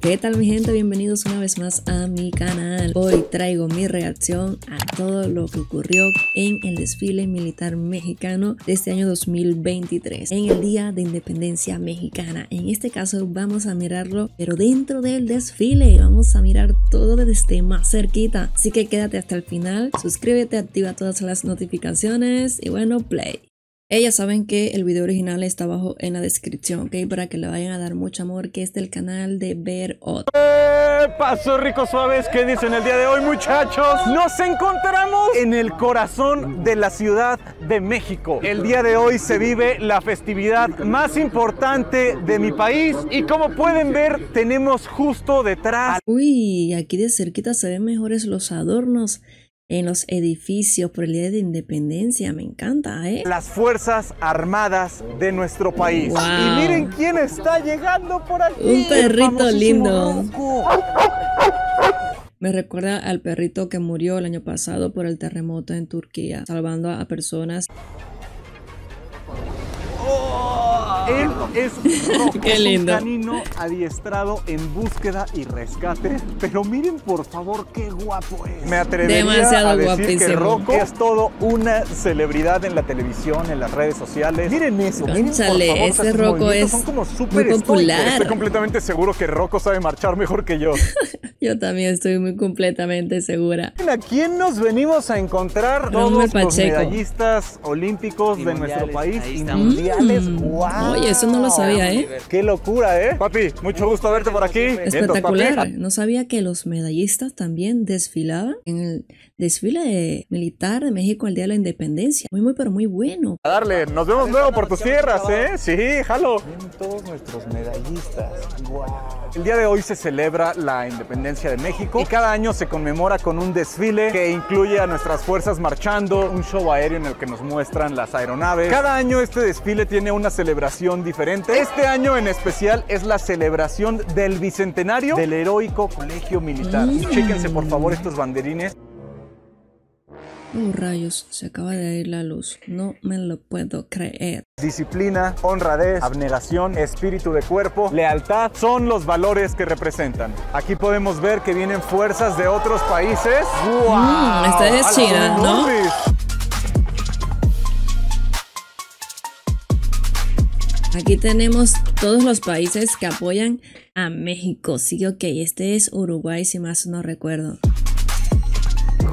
¿Qué tal mi gente? Bienvenidos una vez más a mi canal. Hoy traigo mi reacción a todo lo que ocurrió en el desfile militar mexicano de este año 2023, en el Día de Independencia Mexicana. En este caso vamos a mirarlo, pero dentro del desfile vamos a mirar todo desde más cerquita. Así que quédate hasta el final, suscríbete, activa todas las notificaciones y bueno, play. Ellas saben que el video original está abajo en la descripción, ¿ok? Para que le vayan a dar mucho amor, que es del canal de BerthOh. Paso rico suaves, ¿qué dicen el día de hoy, muchachos? Nos encontramos en el corazón de la Ciudad de México. El día de hoy se vive la festividad más importante de mi país. Y como pueden ver, tenemos justo detrás... Uy, aquí de cerquita se ven mejores los adornos en los edificios por el Día de Independencia. Me encanta, ¿eh? Las Fuerzas Armadas de nuestro país. Wow. Y miren quién está llegando por aquí. Un perrito lindo. Rocco. Me recuerda al perrito que murió el año pasado por el terremoto en Turquía, salvando a personas. Él es Rocco, qué lindo. Un canino adiestrado en búsqueda y rescate. Pero miren por favor qué guapo es. Me atrevería demasiado a decir guapísimo. Que Rocco es todo una celebridad en la televisión, en las redes sociales. Miren eso. Cónchale, miren por favor, ese Rocco es son como súper popular. Estoy completamente seguro que Rocco sabe marchar mejor que yo. Yo también estoy muy completamente segura. ¿A quién nos venimos a encontrar? Todos los medallistas olímpicos y de nuestro país y mundiales. ¡Wow! Oye, eso no lo sabía, ¿eh? ¡Qué locura, eh! Papi, mucho gusto verte por aquí. Espectacular. No sabía que los medallistas también desfilaban en el desfile militar de México al Día de la Independencia. Muy, pero muy bueno. A darle, nos vemos luego por tus tierras, ¿eh? Sí, jalo. Miren todos nuestros medallistas. ¡Wow! El día de hoy se celebra la independencia de México y cada año se conmemora con un desfile que incluye a nuestras fuerzas marchando, un show aéreo en el que nos muestran las aeronaves. Cada año este desfile tiene una celebración diferente. Este año en especial es la celebración del Bicentenario del heroico Colegio Militar. Y chéquense por favor estos banderines. Rayos, se acaba de ir la luz. No me lo puedo creer. Disciplina, honradez, abnegación, espíritu de cuerpo, lealtad son los valores que representan. Aquí podemos ver que vienen fuerzas de otros países. ¡Wow! Esta es China, ¿no? Aquí tenemos todos los países que apoyan a México. Sí, ok, este es Uruguay, si más no recuerdo.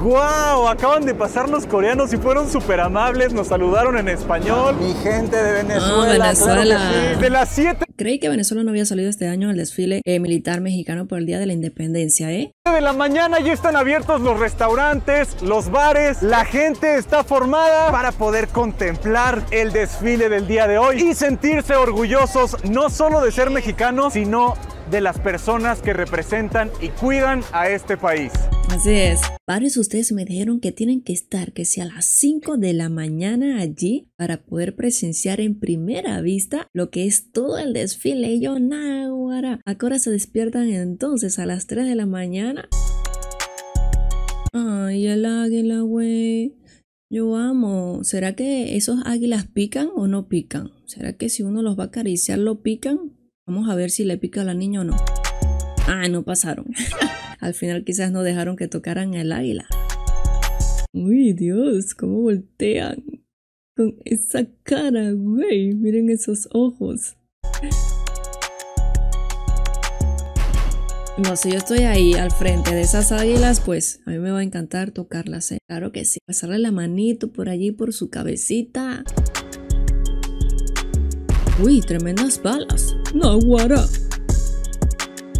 ¡Wow! Acaban de pasar los coreanos y fueron súper amables, nos saludaron en español. Mi gente de Venezuela. No, Venezuela. Claro que sí. De las 7. Creí que Venezuela no había salido este año al desfile militar mexicano por el Día de la Independencia, ¿eh? De la mañana ya están abiertos los restaurantes, los bares, la gente está formada para poder contemplar el desfile del día de hoy y sentirse orgullosos no solo de ser mexicanos, sino de las personas que representan y cuidan a este país. Así es. Varios de ustedes me dijeron que tienen que estar, que sea a las 5 de la mañana allí para poder presenciar en primera vista lo que es todo el desfile. Y yo, náguara, ¿a qué hora se despiertan entonces? ¿A las 3 de la mañana? Ay, el águila, güey. Yo amo. ¿Será que esos águilas pican o no pican? ¿Será que si uno los va a acariciar lo pican? Vamos a ver si le pica a la niña o no. Ah, no pasaron. Al final quizás no dejaron que tocaran el águila. Uy, Dios, cómo voltean con esa cara, güey. Miren esos ojos. No, si yo estoy ahí al frente de esas águilas, pues a mí me va a encantar tocarlas, ¿eh? Claro que sí. Pasarle la manito por allí, por su cabecita. Uy, tremendas balas. No, guara.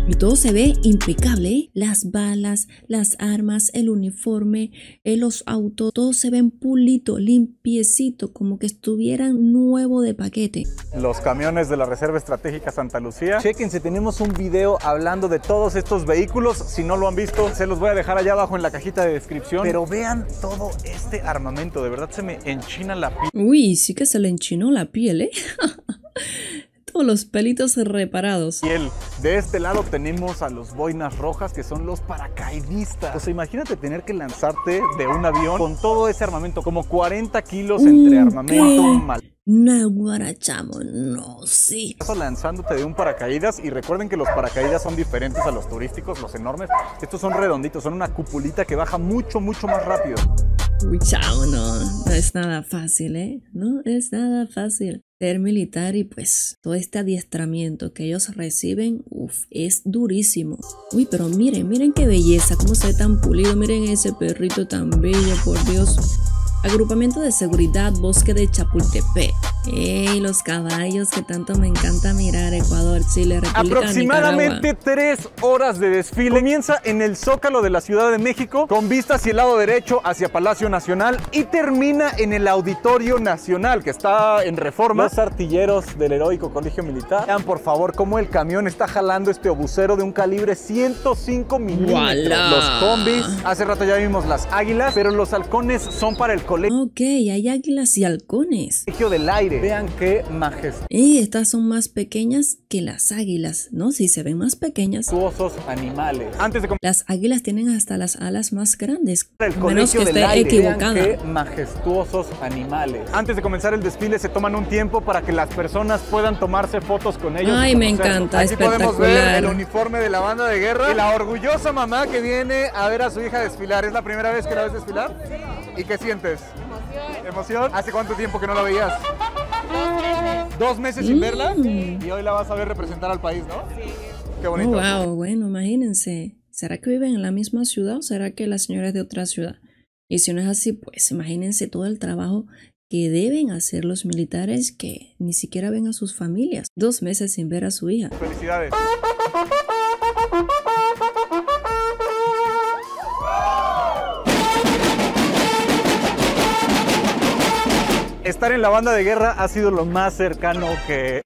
Y todo se ve impecable, ¿eh? Las balas, las armas, el uniforme, los autos, todo se ven pulito, limpiecito, como que estuvieran nuevo de paquete. Los camiones de la Reserva Estratégica Santa Lucía. Chéquense, tenemos un video hablando de todos estos vehículos. Si no lo han visto, se los voy a dejar allá abajo en la cajita de descripción. Pero vean todo este armamento, de verdad se me enchina la piel. Uy, sí que se le enchinó la piel, ¿eh? Los pelitos reparados. Y de este lado tenemos a los boinas rojas, que son los paracaidistas. O sea, imagínate tener que lanzarte de un avión con todo ese armamento, como 40 kilos entre armamento. No, guarachamo, no, sí. Lanzándote de un paracaídas, y recuerden que los paracaídas son diferentes a los turísticos, los enormes. Estos son redonditos, son una cupulita que baja mucho, mucho más rápido. Uy, chao, no es nada fácil, ¿eh? No es nada fácil. Ser militar y pues todo este adiestramiento que ellos reciben, uff, es durísimo. Uy, pero miren, miren qué belleza, cómo se ve tan pulido, miren ese perrito tan bello, por Dios. Agrupamiento de seguridad Bosque de Chapultepec. ¡Ey! Los caballos que tanto me encanta mirar. Ecuador, Chile, República, aproximadamente Nicaragua. 3 horas de desfile. Comienza en el Zócalo de la Ciudad de México, con vista hacia el lado derecho, hacia Palacio Nacional, y termina en el Auditorio Nacional, que está en Reforma. Los artilleros del heroico Colegio Militar. Vean, por favor, cómo el camión está jalando este obucero de un calibre 105 milímetros. ¡Wala! Los combis. Hace rato ya vimos las águilas, pero los halcones son para el colegio. Ok, hay águilas y halcones. Colegio del aire. Vean qué majestad. Y estas son más pequeñas que las águilas, ¿no? Sí, se ven más pequeñas. Osos animales. Antes de las águilas tienen hasta las alas más grandes. El colegio del aire. Equivocada. Vean qué majestuosos animales. Antes de comenzar el desfile se toman un tiempo para que las personas puedan tomarse fotos con ellos. Ay, me encanta. Aquí podemos ver el uniforme de la banda de guerra y la orgullosa mamá que viene a ver a su hija desfilar. ¿Es la primera vez que la ves desfilar? Sí. ¿Y qué sientes? Emoción. ¿Emoción? ¿Hace cuánto tiempo que no la veías? 2 meses. 2 meses sin verla, y hoy la vas a ver representar al país, ¿no? Sí. Qué bonito. Oh, wow, bueno, imagínense. ¿Será que viven en la misma ciudad o será que la señora es de otra ciudad? Y si no es así, pues imagínense todo el trabajo que deben hacer los militares que ni siquiera ven a sus familias. 2 meses sin ver a su hija. Felicidades. Estar en la banda de guerra ha sido lo más cercano que...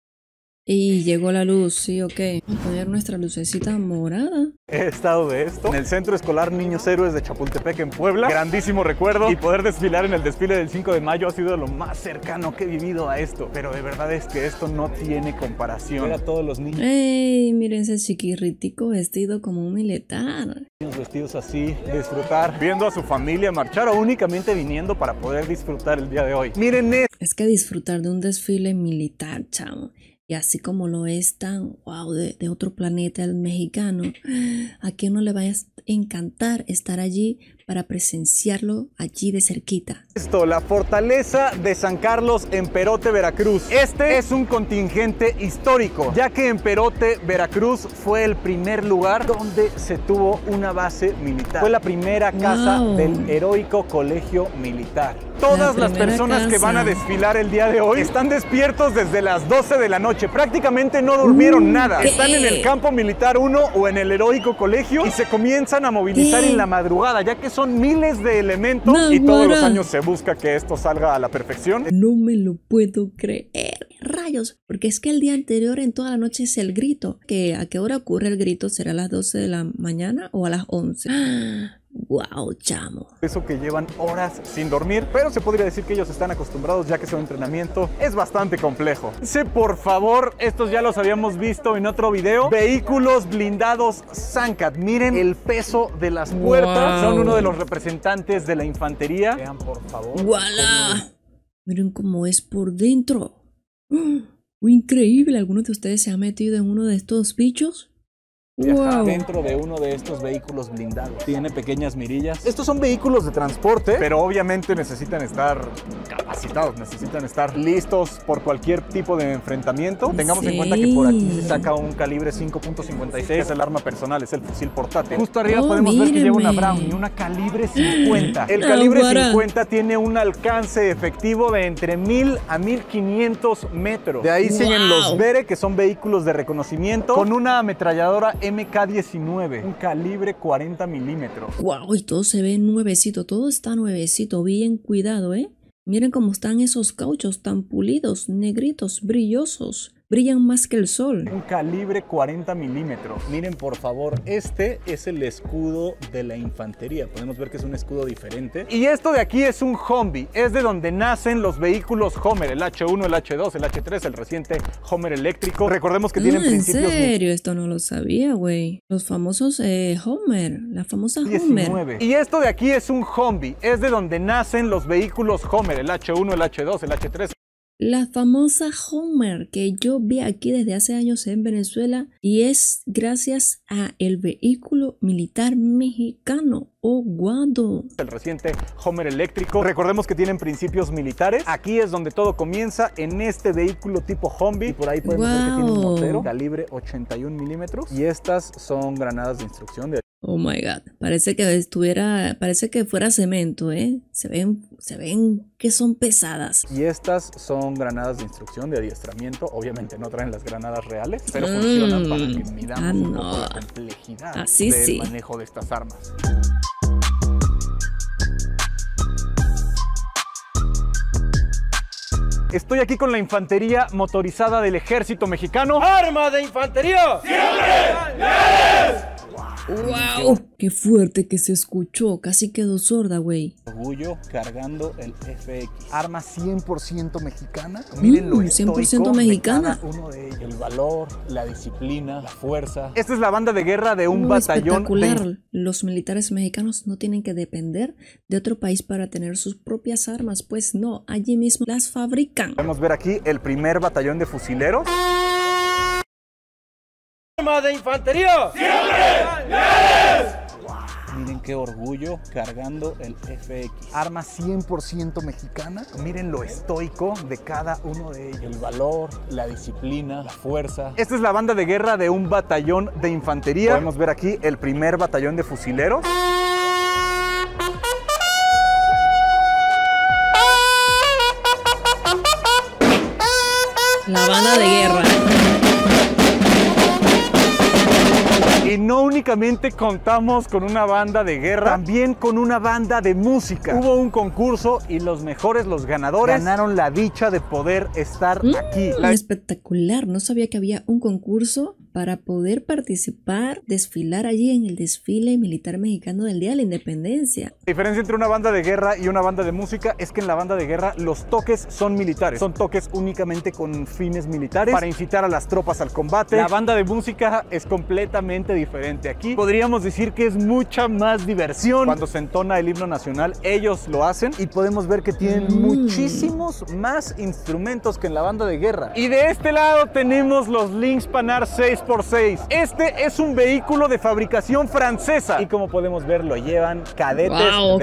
Y llegó la luz, sí, ok. Vamos a poner nuestra lucecita morada. He estado de esto en el Centro Escolar Niños Héroes de Chapultepec en Puebla. Grandísimo recuerdo. Y poder desfilar en el desfile del 5 de mayo ha sido lo más cercano que he vivido a esto. Pero de verdad es que esto no tiene comparación. Ver a todos los niños. ¡Ey! Miren ese chiquirritico vestido como un militar. Niños vestidos así, disfrutar, viendo a su familia marchar o únicamente viniendo para poder disfrutar el día de hoy. Miren esto. Es que disfrutar de un desfile militar, chamo. Y así como lo es tan, wow, de otro planeta el mexicano, ¿a quién no le va a encantar estar allí para presenciarlo allí de cerquita? Esto, la Fortaleza de San Carlos en Perote, Veracruz. Este es un contingente histórico, ya que en Perote, Veracruz fue el primer lugar donde se tuvo una base militar. Fue la primera casa del heroico Colegio Militar. Todas las personas que van a desfilar el día de hoy están despiertos desde las 12 de la noche. Prácticamente no durmieron nada. Están en el Campo Militar 1 o en el heroico colegio y se comienzan a movilizar en la madrugada, ya que son miles de elementos y todos los años se busca que esto salga a la perfección. No me lo puedo creer. Rayos, porque es que el día anterior en toda la noche es el grito. ¿Que a qué hora ocurre el grito? ¿Será a las 12 de la mañana o a las 11? ¡Ah! Wow, chamo. Eso que llevan horas sin dormir, pero se podría decir que ellos están acostumbrados ya que su entrenamiento es bastante complejo. Sé, por favor, estos ya los habíamos visto en otro video. Vehículos blindados Sandcat. Miren el peso de las puertas. Wow. Son uno de los representantes de la infantería. Vean, por favor. ¡Wala! Miren cómo es por dentro. ¡Oh! Increíble. ¿Alguno de ustedes se ha metido en uno de estos bichos? Wow. Dentro de uno de estos vehículos blindados. Tiene pequeñas mirillas. Estos son vehículos de transporte, pero obviamente necesitan estar capacitados, necesitan estar listos por cualquier tipo de enfrentamiento. Tengamos en cuenta que por aquí se saca un calibre 5.56, es el arma personal, es el fusil portátil. Justo arriba podemos ver que lleva una Brown y una calibre 50. El calibre 50 tiene un alcance efectivo de entre 1000 a 1500 metros. De ahí siguen los Barrett, que son vehículos de reconocimiento, con una ametralladora MK19, un calibre 40 milímetros. Wow, y todo se ve nuevecito, todo está nuevecito, bien cuidado, ¿eh? Miren cómo están esos cauchos tan pulidos, negritos, brillosos. Brillan más que el sol. Un calibre 40 milímetros. Miren, por favor, este es el escudo de la infantería. Podemos ver que es un escudo diferente. Y esto de aquí es un Humvee. Es de donde nacen los vehículos Hummer. El H1, el H2, el H3, el reciente Hummer eléctrico. Recordemos que tienen principios... ¿En serio? Esto no lo sabía, güey. Los famosos Hummer. La famosa Hummer. Y esto de aquí es un Humvee. Es de donde nacen los vehículos Hummer. El H1, el H2, el H3... La famosa Homer que yo vi aquí desde hace años en Venezuela y es gracias a el vehículo militar mexicano. ¡Oh, guado! El reciente Homer eléctrico. Recordemos que tienen principios militares. Aquí es donde todo comienza en este vehículo tipo Humvee. Y por ahí podemos ver que tiene un mortero calibre 81 milímetros. Y estas son granadas de instrucción de... Oh my god, parece que estuviera, parece que fuera cemento, ¿eh? Se ven que son pesadas. Y estas son granadas de instrucción de adiestramiento. Obviamente no traen las granadas reales, pero funcionan para que midamos un poco la complejidad del manejo de estas armas. Estoy aquí con la infantería motorizada del ejército mexicano. ¡Arma de infantería! ¡Siempre leales! ¡Wow! ¡Qué fuerte que se escuchó! Casi quedó sorda, güey. Orgullo cargando el FX. Arma 100% mexicana. Miren lo 100% mexicana. Uno de ellos. El valor, la disciplina, la fuerza. Esta es la banda de guerra de un batallón. Espectacular. Los militares mexicanos no tienen que depender de otro país para tener sus propias armas. Pues no, allí mismo las fabrican. Podemos ver aquí el primer batallón de fusileros. De infantería siempre leales. Wow. Miren qué orgullo cargando el FX. Arma 100% mexicana. Miren lo estoico de cada uno de ellos. El valor, la disciplina, la fuerza. Esta es la banda de guerra de un batallón de infantería. Podemos ver aquí el primer batallón de fusileros. La banda de guerra. Y no únicamente contamos con una banda de guerra, también con una banda de música. Hubo un concurso y los mejores, los ganadores, ganaron la dicha de poder estar aquí. Espectacular, no sabía que había un concurso para poder participar, desfilar allí en el desfile militar mexicano del Día de la Independencia. La diferencia entre una banda de guerra y una banda de música es que en la banda de guerra los toques son militares. Son toques únicamente con fines militares para incitar a las tropas al combate. La banda de música es completamente diferente. Aquí podríamos decir que es mucha más diversión. Cuando se entona el himno nacional, ellos lo hacen y podemos ver que tienen muchísimos más instrumentos que en la banda de guerra. Y de este lado tenemos los Lynx Panar 6x6. Este es un vehículo de fabricación francesa y como podemos ver lo llevan cadetes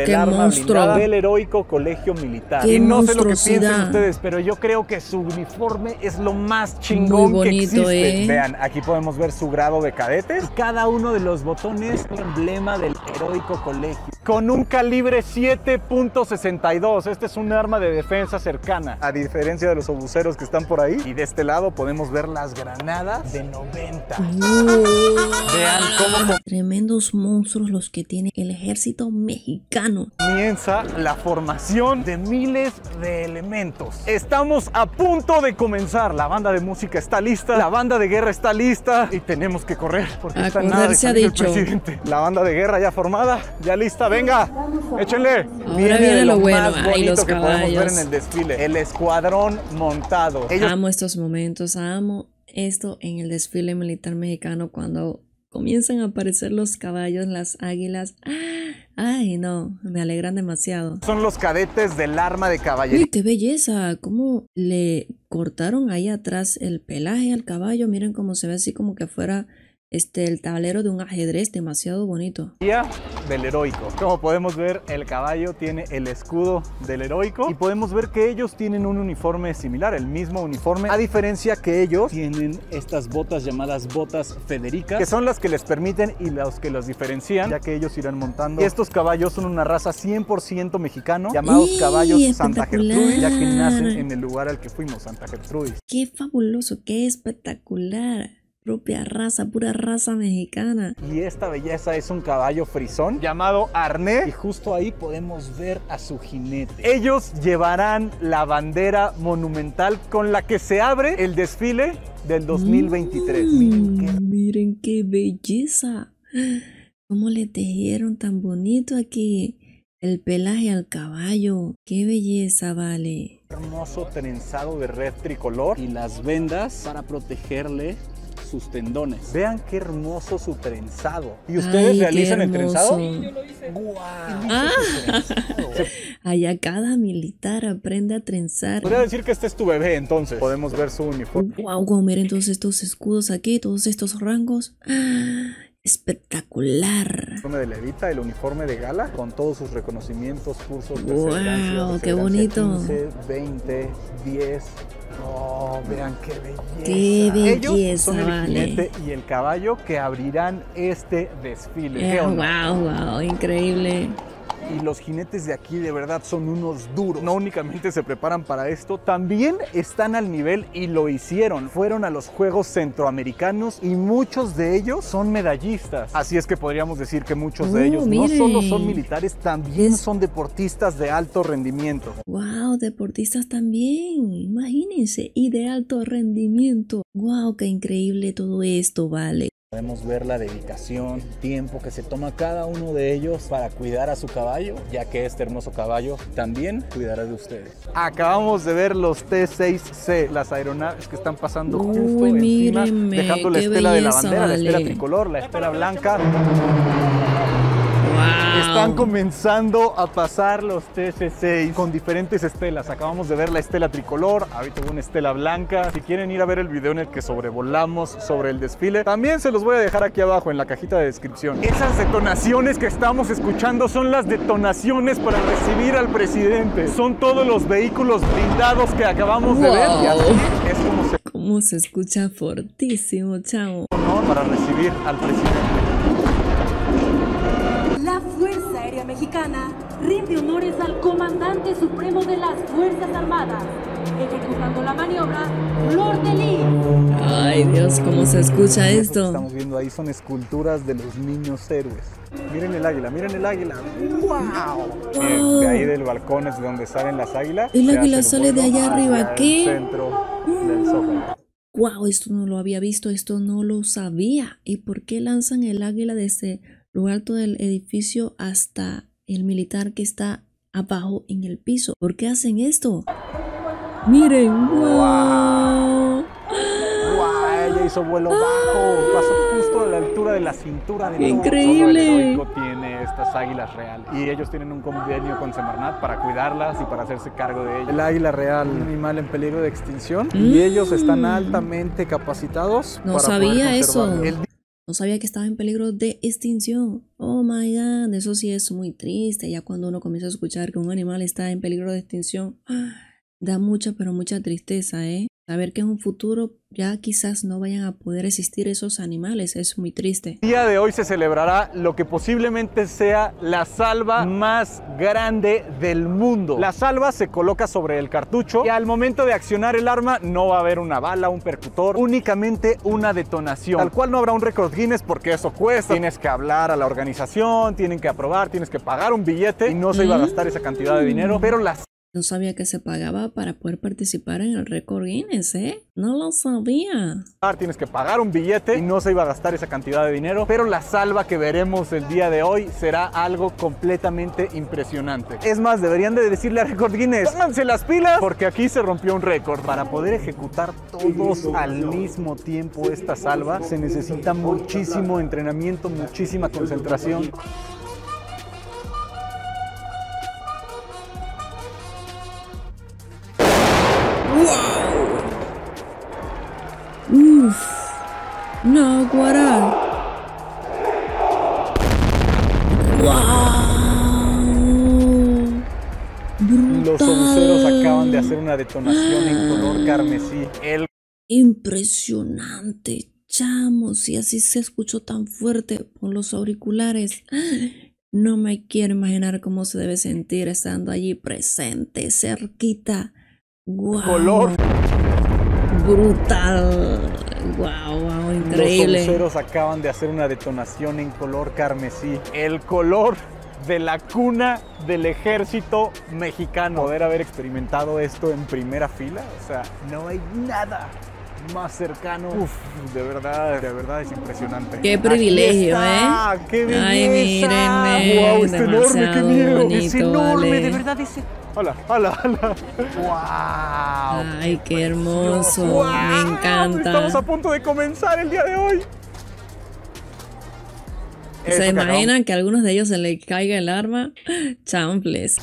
del arma blindada del heroico Colegio Militar. Y no sé lo que piensen ustedes, pero yo creo que su uniforme es lo más chingón que existe. Vean, aquí podemos ver su grado de cadetes. Cada uno de los botones es el emblema del heroico colegio. Con un calibre 7.62. Este es un arma de defensa cercana, a diferencia de los obuseros que están por ahí. Y de este lado podemos ver las granadas de 90. Vean cómo... Tremendos monstruos los que tiene el ejército mexicano. Comienza la formación de miles de elementos. Estamos a punto de comenzar. La banda de música está lista. La banda de guerra está lista. Y tenemos que correr porque está nada de salir el presidente. La banda de guerra ya formada, ya lista. Venga, échenle. Ahora viene lo bueno. Ahí los que podemos ver en el desfile. El escuadrón montado. Ellos... Amo estos momentos, amo esto en el desfile militar mexicano cuando comienzan a aparecer los caballos, las águilas. Ay, no, me alegran demasiado. Son los cadetes del arma de caballería. Uy, qué belleza, cómo le cortaron ahí atrás el pelaje al caballo. Miren cómo se ve así como que fuera... el tablero de un ajedrez, demasiado bonito. Día del heroico. Como podemos ver, el caballo tiene el escudo del heroico y podemos ver que ellos tienen un uniforme similar, el mismo uniforme, a diferencia que ellos tienen estas botas llamadas botas Federica, que son las que les permiten y las que los diferencian, ya que ellos irán montando. Estos caballos son una raza 100% mexicano, llamados caballos Santa Gertrudis, ya que nacen en el lugar al que fuimos, Santa Gertrudis. ¡Qué fabuloso! ¡Qué espectacular! Propia raza, pura raza mexicana. Y esta belleza es un caballo frisón llamado Arné. Y justo ahí podemos ver a su jinete. Ellos llevarán la bandera monumental con la que se abre el desfile del 2023. Miren qué belleza. Cómo le tejieron tan bonito aquí el pelaje al caballo. Qué belleza, vale. Hermoso trenzado de red tricolor y las vendas para protegerle sus tendones. Vean qué hermoso su trenzado. ¿Y ustedes realizan el trenzado? Sí, yo lo hice. ¡Guau! Allá cada militar aprende a trenzar. Podría decir que este es tu bebé, entonces. Podemos ver su uniforme. ¡Guau! Wow, miren todos estos escudos aquí, todos estos rangos. ¡Ah! Espectacular. El uniforme de levita, el uniforme de gala, con todos sus reconocimientos, cursos, wow, qué bonito. 15, 20, 10. Oh, vean qué belleza. Qué belleza. Ellos son el jinete y el caballo que abrirán este desfile. Yeah, wow, wow, increíble. Y los jinetes de aquí de verdad son unos duros. No únicamente se preparan para esto, también están al nivel y lo hicieron. Fueron a los Juegos Centroamericanos y muchos de ellos son medallistas. Así es que podríamos decir que muchos de ellos no solo son militares, también son deportistas de alto rendimiento. ¡Wow! Deportistas también, imagínense, y de alto rendimiento. ¡Wow! ¡Qué increíble todo esto, vale! Podemos ver la dedicación, tiempo que se toma cada uno de ellos para cuidar a su caballo, ya que este hermoso caballo también cuidará de ustedes. Acabamos de ver los T6C, las aeronaves que están pasando justo encima, dejando la estela de la bandera, la estela tricolor, la estela blanca. Wow. Están comenzando a pasar los TC6 con diferentes estelas. Acabamos de ver la estela tricolor, ahorita hubo una estela blanca. Si quieren ir a ver el video en el que sobrevolamos sobre el desfile, también se los voy a dejar aquí abajo en la cajita de descripción. Esas detonaciones que estamos escuchando son las detonaciones para recibir al presidente. Son todos los vehículos blindados que acabamos de ver. Y así es como se... ¿Cómo se escucha fortísimo, chavo? No, para recibir al presidente. Mexicana rinde honores al comandante supremo de las Fuerzas Armadas, ejecutando la maniobra Flor de Lis. Ay, Dios, cómo se escucha esto. Lo que estamos viendo ahí son esculturas de los niños héroes. Miren el águila, miren el águila. ¡Wow! De ahí del balcón es donde salen las águilas. El águila sale de allá arriba, ¿qué? Centro del Zócalo. Wow, esto no lo había visto, esto no lo sabía. ¿Y por qué lanzan el águila desde lo alto del edificio hasta el militar que está abajo en el piso? ¿Por qué hacen esto? ¡Miren! ¡Wow! ¡Wow! Ella hizo vuelo bajo, pasó justo a la altura de la cintura del heroico. ¡Increíble! Solo el heroico tiene estas águilas reales y ellos tienen un convenio con Semarnat para cuidarlas y para hacerse cargo de ellas. El águila real, un animal en peligro de extinción, y ellos están altamente capacitados. No sabía eso. No sabía que estaba en peligro de extinción. Oh my God, eso sí es muy triste. Ya cuando uno comienza a escuchar que un animal está en peligro de extinción, da mucha, pero mucha tristeza, ¿eh? Saber que en un futuro ya quizás no vayan a poder existir esos animales es muy triste. El día de hoy se celebrará lo que posiblemente sea la salva más grande del mundo. La salva se coloca sobre el cartucho y al momento de accionar el arma no va a haber una bala, un percutor, únicamente una detonación. Tal cual no habrá un récord Guinness porque eso cuesta. Tienes que hablar a la organización, tienen que aprobar, tienes que pagar un billete y no se iba a gastar esa cantidad de dinero, pero las... No sabía que se pagaba para poder participar en el récord Guinness, ¿eh? No lo sabía. Tienes que pagar un billete y no se iba a gastar esa cantidad de dinero, pero la salva que veremos el día de hoy será algo completamente impresionante. Es más, deberían de decirle a Récord Guinness, pónganse las pilas, porque aquí se rompió un récord. Para poder ejecutar todos al mismo tiempo esta salva, se necesita muchísimo entrenamiento, muchísima concentración. Uf, no, guará. Wow. Los obuseros acaban de hacer una detonación en color carmesí. Impresionante, chamos. Y así se escuchó tan fuerte por los auriculares. No me quiero imaginar cómo se debe sentir estando allí presente, cerquita. Wow. Color. Brutal. Wow, wow, increíble. Los obuseros acaban de hacer una detonación en color carmesí. El color de la cuna del ejército mexicano. Poder haber experimentado esto en primera fila, o sea, no hay nada más cercano. Uf, de verdad es impresionante. Qué privilegio, está, ¿eh? ¡Qué belleza! Ay, mírenme, wow, es enorme, qué miedo. Es enorme, vale. De verdad, es enorme. Hola, hola, hola. ¡Wow! ¡Ay, qué hermoso! ¡Wow! Me encanta. Estamos a punto de comenzar el día de hoy. ¿Se imaginan que a algunos de ellos se les caiga el arma? Champles.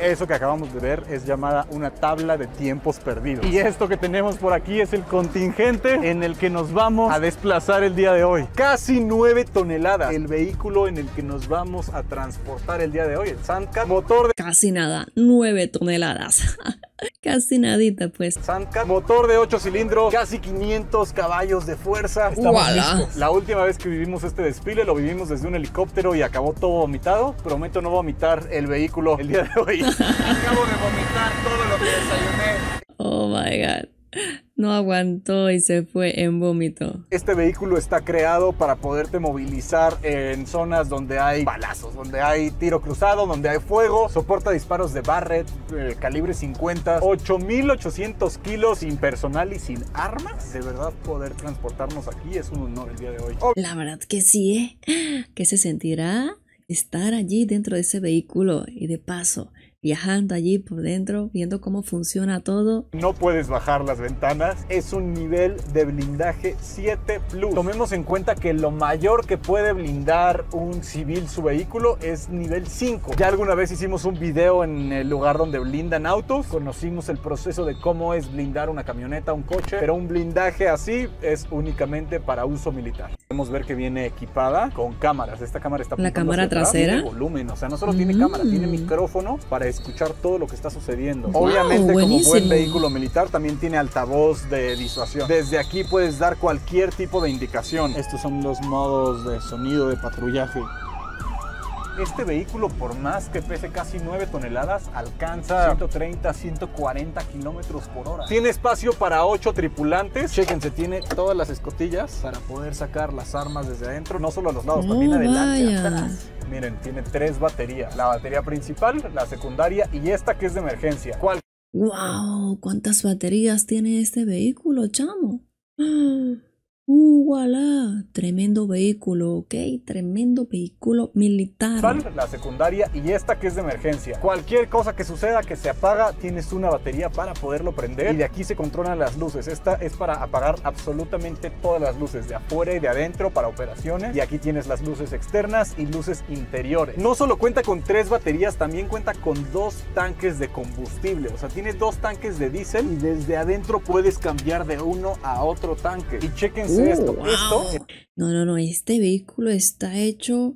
Eso que acabamos de ver es llamada una tabla de tiempos perdidos. Y esto que tenemos por aquí es el contingente en el que nos vamos a desplazar el día de hoy. Casi 9 toneladas. El vehículo en el que nos vamos a transportar el día de hoy. El Sandcat, motor de... Casi nada, 9 toneladas. Casi nadita, pues. Sandcat, motor de 8 cilindros, casi 500 caballos de fuerza. Estamos listos. La última vez que vivimos este desfile lo vivimos desde un helicóptero y acabó todo vomitado. Prometo no vomitar el vehículo el día de hoy. Acabo de vomitar todo lo que desayuné. Oh my god. No aguantó y se fue en vómito. Este vehículo está creado para poderte movilizar en zonas donde hay balazos, donde hay tiro cruzado, donde hay fuego. Soporta disparos de Barrett, calibre 50, 8,800 kilos sin personal y sin armas. De verdad, poder transportarnos aquí es un honor el día de hoy. Oh. La verdad que sí, ¿eh? ¿Qué se sentirá estar allí dentro de ese vehículo y de paso viajando allí por dentro, viendo cómo funciona todo? No puedes bajar las ventanas. Es un nivel de blindaje 7+. Tomemos en cuenta que lo mayor que puede blindar un civil su vehículo es nivel 5. Ya alguna vez hicimos un video en el lugar donde blindan autos. Conocimos el proceso de cómo es blindar una camioneta, un coche. Pero un blindaje así es únicamente para uso militar. Podemos ver que viene equipada con cámaras. Esta cámara está... La cámara trasera. Tiene volumen, o sea, no solo tiene cámara, tiene micrófono para escuchar todo lo que está sucediendo. Wow, obviamente, buenísimo. Como buen vehículo militar, también tiene altavoz de disuasión. Desde aquí puedes dar cualquier tipo de indicación. Estos son los modos de sonido de patrullaje. Este vehículo, por más que pese casi 9 toneladas, alcanza 130, 140 kilómetros por hora. Tiene espacio para 8 tripulantes. Chéquense, tiene todas las escotillas para poder sacar las armas desde adentro. No solo a los lados, también adelante, atrás. Miren, tiene 3 baterías. La batería principal, la secundaria y esta que es de emergencia. ¿Cuál? ¡Wow! ¿Cuántas baterías tiene este vehículo, chamo? ¡Uala! Tremendo vehículo, ¿ok? Tremendo vehículo militar. La secundaria y esta que es de emergencia. Cualquier cosa que suceda, que se apaga, tienes una batería para poderlo prender. Y de aquí se controlan las luces. Esta es para apagar absolutamente todas las luces de afuera y de adentro para operaciones. Y aquí tienes las luces externas y luces interiores. No solo cuenta con 3 baterías, también cuenta con 2 tanques de combustible. O sea, tiene 2 tanques de diésel y desde adentro puedes cambiar de uno a otro tanque. Y chequen esto, wow. No, este vehículo está hecho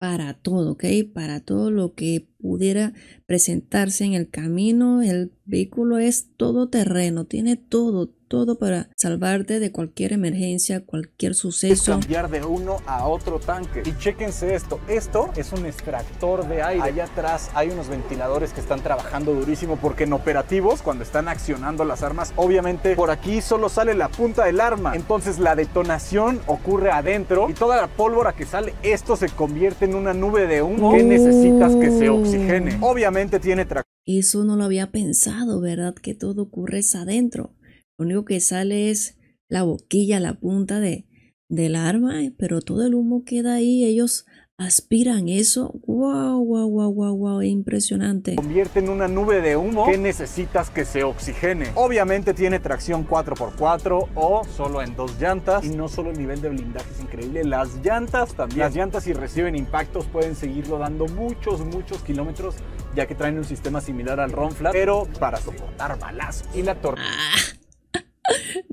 para todo, ¿ok? Para todo lo que pudiera presentarse en el camino. El vehículo es todoterreno, tiene todo para salvarte de cualquier emergencia, cualquier suceso. Cambiar de uno a otro tanque. Y chéquense esto, esto es un extractor de aire. Allá atrás hay unos ventiladores que están trabajando durísimo porque en operativos, cuando están accionando las armas, obviamente por aquí solo sale la punta del arma. Entonces la detonación ocurre adentro y toda la pólvora que sale, esto se convierte en una nube de humo que necesitas que se oxigene. Obviamente tiene tracción. Eso no lo había pensado, ¿verdad? Que todo ocurre adentro. Lo único que sale es la boquilla, la punta del arma, pero todo el humo queda ahí. Ellos aspiran eso. ¡Wow! Impresionante. Convierte en una nube de humo que necesitas que se oxigene. Obviamente tiene tracción 4x4 o solo en 2 llantas. Y no solo el nivel de blindaje es increíble, las llantas también. Las llantas, si reciben impactos, pueden seguirlo dando muchos kilómetros, ya que traen un sistema similar al Run-flat, pero para soportar balazos. Y la tormenta.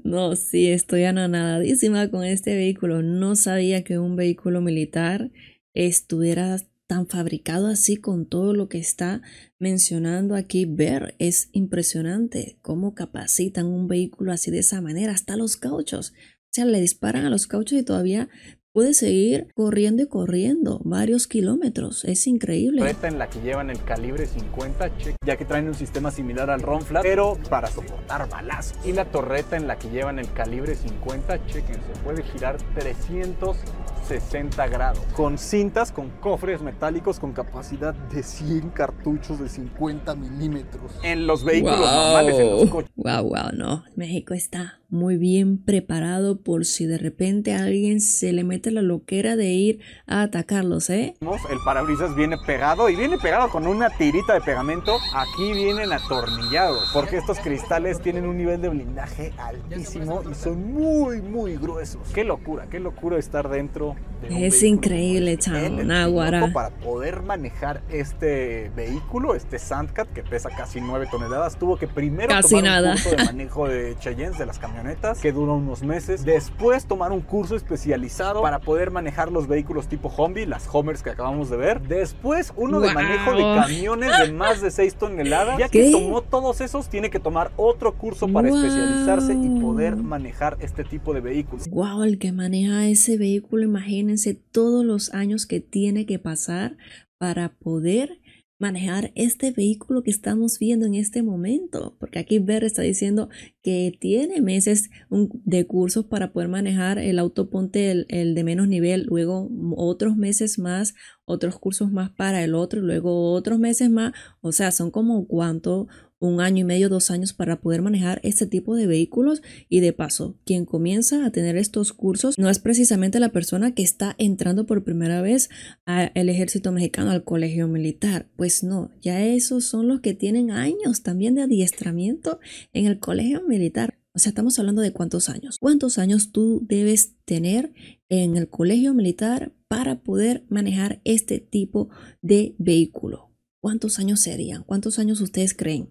No, sí, estoy anonadísima con este vehículo. No sabía que un vehículo militar estuviera tan fabricado así con todo lo que está mencionando aquí. Ver, es impresionante cómo capacitan un vehículo así de esa manera, hasta los cauchos. O sea, le disparan a los cauchos y todavía puede seguir corriendo y corriendo varios kilómetros. Es increíble. Esta en la que llevan el calibre 50, ya que traen un sistema similar al Run-flat, pero para soportar balazos. Y la torreta en la que llevan el calibre 50, chequen, se puede girar 360 grados. Con cintas, con cofres metálicos, con capacidad de 100 cartuchos de 50 milímetros. En los vehículos normales, en los coches. Wow, no. México está muy bien preparado por si de repente a alguien se le mete la loquera de ir a atacarlos, ¿eh? El parabrisas viene pegado y viene pegado con una tirita de pegamento. Aquí vienen atornillados porque estos cristales tienen un nivel de blindaje altísimo y son muy gruesos. Qué locura estar dentro de un vehículo. Increíble, Chan, Nahuara. Para poder manejar este vehículo, este Sandcat que pesa casi 9 toneladas, tuvo que primero tomar un curso de manejo de Cheyennes, de las camionetas, que duró unos meses. Después tomar un curso especializado para poder manejar los vehículos tipo Humvee, las Hummers que acabamos de ver. Después uno de manejo de camiones de más de 6 toneladas. Ya que tomó todos esos, tiene que tomar otro curso para especializarse y poder manejar este tipo de vehículos. Wow, el que maneja ese vehículo, imagínense todos los años que tiene que pasar para poder manejar este vehículo que estamos viendo en este momento, porque aquí Berth está diciendo que tiene meses de cursos para poder manejar el autoponte, el de menos nivel, luego otros meses más, otros cursos más para el otro, luego otros meses más. O sea, son como cuánto, 1 año y medio, 2 años para poder manejar este tipo de vehículos. Y de paso, quien comienza a tener estos cursos no es precisamente la persona que está entrando por primera vez al ejército mexicano, al colegio militar. Pues no, ya esos son los que tienen años también de adiestramiento en el colegio militar. O sea, estamos hablando de cuántos años. ¿Cuántos años tú debes tener en el colegio militar para poder manejar este tipo de vehículo? ¿Cuántos años serían? ¿Cuántos años ustedes creen?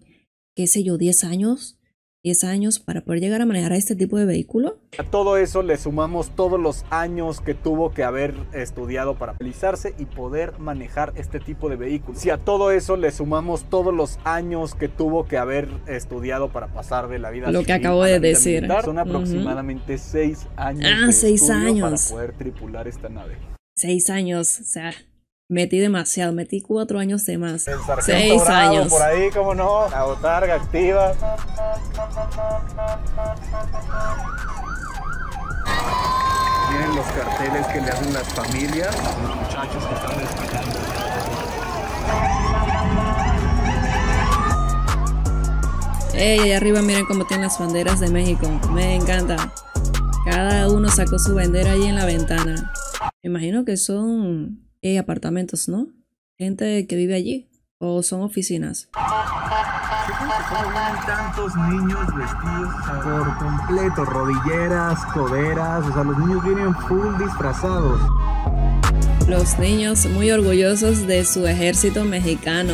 ¿Qué sé yo? ¿10 años? 10 años para poder llegar a manejar este tipo de vehículo. A todo eso le sumamos todos los años que tuvo que haber estudiado para realizarse y poder manejar este tipo de vehículo. Si a todo eso le sumamos todos los años que tuvo que haber estudiado para pasar de la vida civil, lo que acabo de decir, militar, son aproximadamente 6 años. Ah, 6 años para poder tripular esta nave. 6 años, o sea, metí demasiado, metí 4 años de más. 6 años. Por ahí, cómo no, la botarga activa. Miren los carteles que le hacen las familias, los muchachos que están destacando. Ey, allá arriba miren cómo tienen las banderas de México. Me encanta. Cada uno sacó su bandera ahí en la ventana. Me imagino que son apartamentos, ¿no? Gente que vive allí, o son oficinas. Tantos niños vestidos por completo, rodilleras, coderas, o sea, los niños vienen full disfrazados. Los niños muy orgullosos de su ejército mexicano.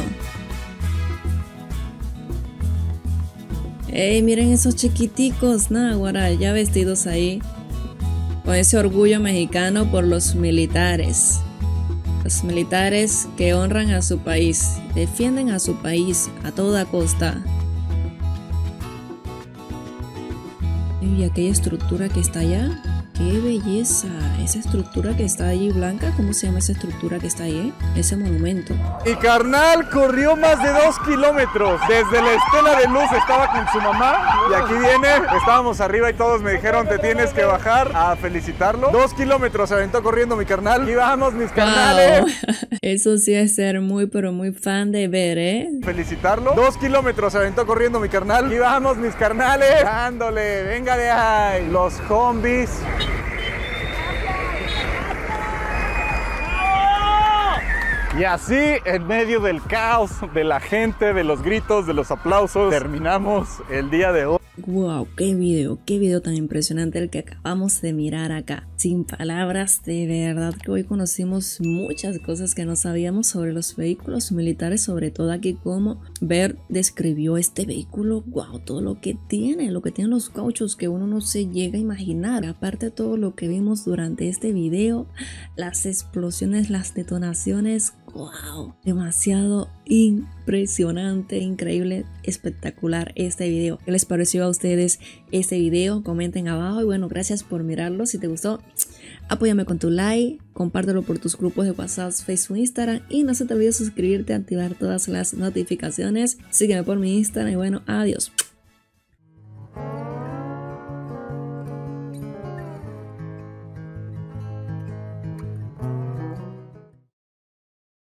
Ey, miren esos chiquiticos, náguara, ya vestidos ahí, con ese orgullo mexicano por los militares. Los militares que honran a su país, defienden a su país a toda costa. Y aquella estructura que está allá, qué belleza. Esa estructura que está allí blanca, ¿cómo se llama esa estructura que está ahí? Ese monumento. Mi carnal corrió más de 2 kilómetros. Desde la Estela de Luz estaba con su mamá y aquí viene. Estábamos arriba y todos me dijeron, te tienes que bajar a felicitarlo. 2 kilómetros se aventó corriendo mi carnal. Y vamos, mis carnales. Wow. Eso sí es ser muy, pero muy fan de ver, ¿eh? Felicitarlo. 2 kilómetros se aventó corriendo mi carnal. Y vamos, mis carnales. Dándole, venga de ahí. Los zombies. Y así, en medio del caos, de la gente, de los gritos, de los aplausos, terminamos el día de hoy. ¡Wow! Qué video tan impresionante el que acabamos de mirar acá! Sin palabras, de verdad que hoy conocimos muchas cosas que no sabíamos sobre los vehículos militares, sobre todo aquí cómo Berth describió este vehículo. ¡Wow! Todo lo que tienen los cauchos que uno no se llega a imaginar. Aparte todo lo que vimos durante este video, las explosiones, las detonaciones. ¡Wow! Demasiado impresionante, increíble, espectacular este video. ¿Qué les pareció a ustedes este video? Comenten abajo y bueno, gracias por mirarlo. Si te gustó, apóyame con tu like, compártelo por tus grupos de WhatsApp, Facebook, Instagram y no se te olvide suscribirte, activar todas las notificaciones. Sígueme por mi Instagram y bueno, adiós.